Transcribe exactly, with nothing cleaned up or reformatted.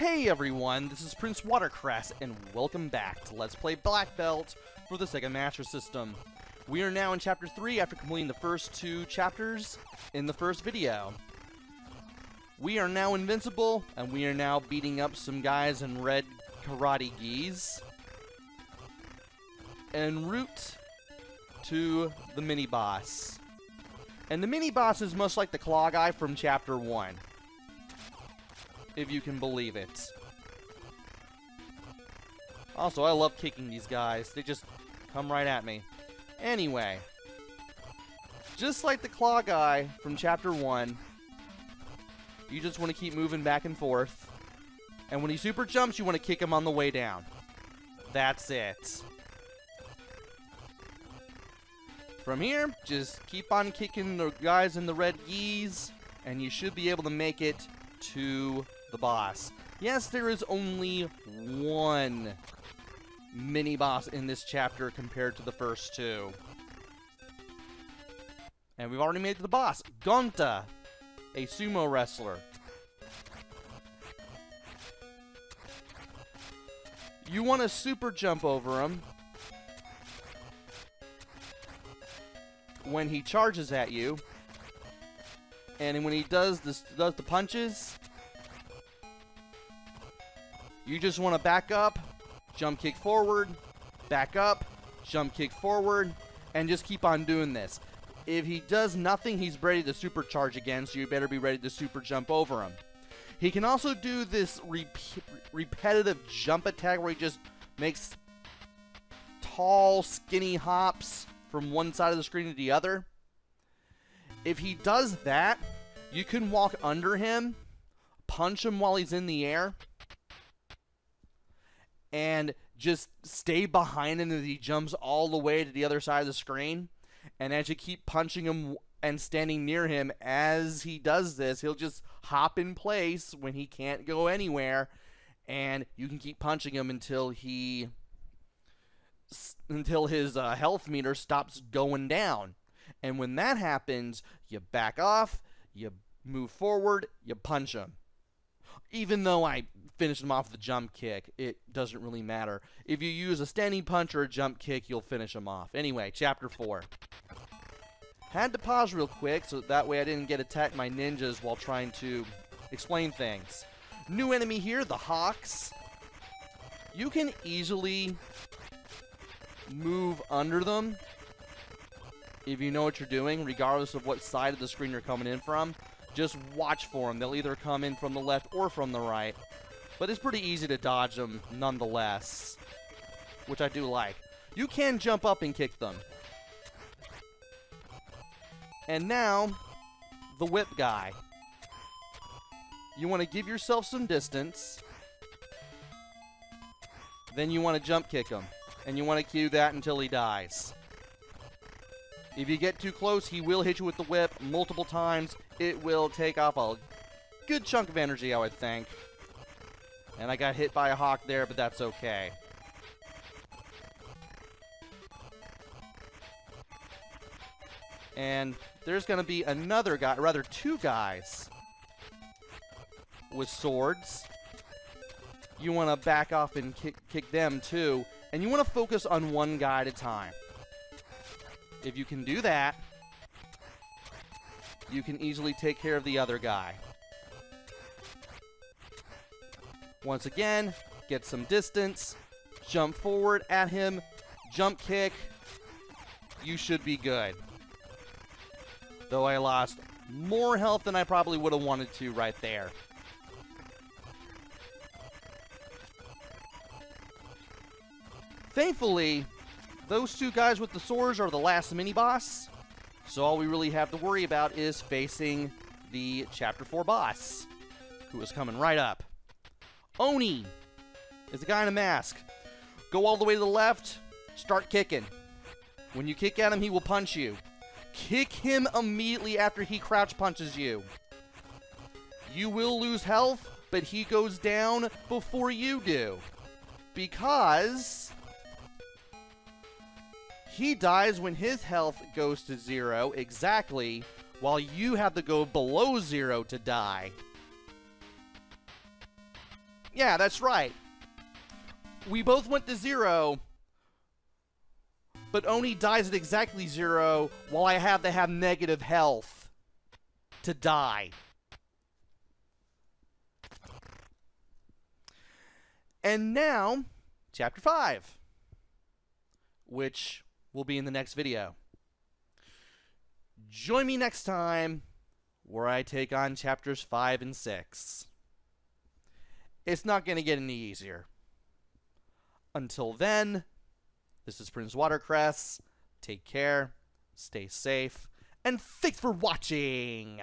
Hey everyone, this is Prince Watercress, and welcome back to Let's Play Black Belt for the Sega Master System. We are now in Chapter three after completing the first two chapters in the first video. We are now invincible, and we are now beating up some guys in red karate gis. En route to the mini-boss. And the mini-boss is much like the claw guy from Chapter one. If you can believe it. Also, I love kicking these guys. They just come right at me. Anyway. Just like the claw guy from Chapter one, you just want to keep moving back and forth. And when he super jumps, you want to kick him on the way down. That's it. From here, just keep on kicking the guys in the red geese, and you should be able to make it to the boss. Yes, there is only one mini boss in this chapter compared to the first two. And we've already made it to the boss. Gonta, a sumo wrestler. You want to super jump over him when he charges at you. And when he does, this, does the punches, you just want to back up, jump kick forward, back up, jump kick forward, and just keep on doing this. If he does nothing, he's ready to supercharge again, so you better be ready to super jump over him. He can also do this rep repetitive jump attack where he just makes tall, skinny hops from one side of the screen to the other. If he does that, you can walk under him, punch him while he's in the air, and just stay behind him as he jumps all the way to the other side of the screen. And as you keep punching him and standing near him as he does this, he'll just hop in place when he can't go anywhere, and you can keep punching him until he until his uh, health meter stops going down. And when that happens, you back off, you move forward, you punch him. Even though I finished him off with a jump kick, it doesn't really matter. If you use a standing punch or a jump kick, you'll finish him off. Anyway, Chapter four. Had to pause real quick so that way I didn't get attacked by ninjas while trying to explain things. New enemy here, the Hawks. You can easily move under them if you know what you're doing, regardless of what side of the screen you're coming in from. Just watch for them. They'll either come in from the left or from the right. But it's pretty easy to dodge them nonetheless, which I do like. You can jump up and kick them. And now, the whip guy. You want to give yourself some distance. Then you want to jump kick him. And you want to cue that until he dies. If you get too close, he will hit you with the whip multiple times. It will take off a good chunk of energy, I would think. And I got hit by a hawk there, but that's okay. And there's going to be another guy, or rather two guys, with swords. You want to back off and kick, kick them, too. And you want to focus on one guy at a time. If you can do that, you can easily take care of the other guy. Once again, get some distance, jump forward at him, jump kick. You should be good. Though I lost more health than I probably would have wanted to right there. Thankfully, those two guys with the swords are the last mini-boss, so all we really have to worry about is facing the Chapter four boss, who is coming right up. Oni is the guy in a mask. Go all the way to the left, start kicking. When you kick at him, he will punch you. Kick him immediately after he crouch punches you. You will lose health, but he goes down before you do, because he dies when his health goes to zero, exactly, while you have to go below zero to die. Yeah, that's right. We both went to zero, but Oni dies at exactly zero while I have to have negative health to die. And now, chapter five, which will be in the next video. Join me next time where I take on chapters five and six. It's not going to get any easier. Until then, this is Prince Watercress. Take care, stay safe, and thanks for watching!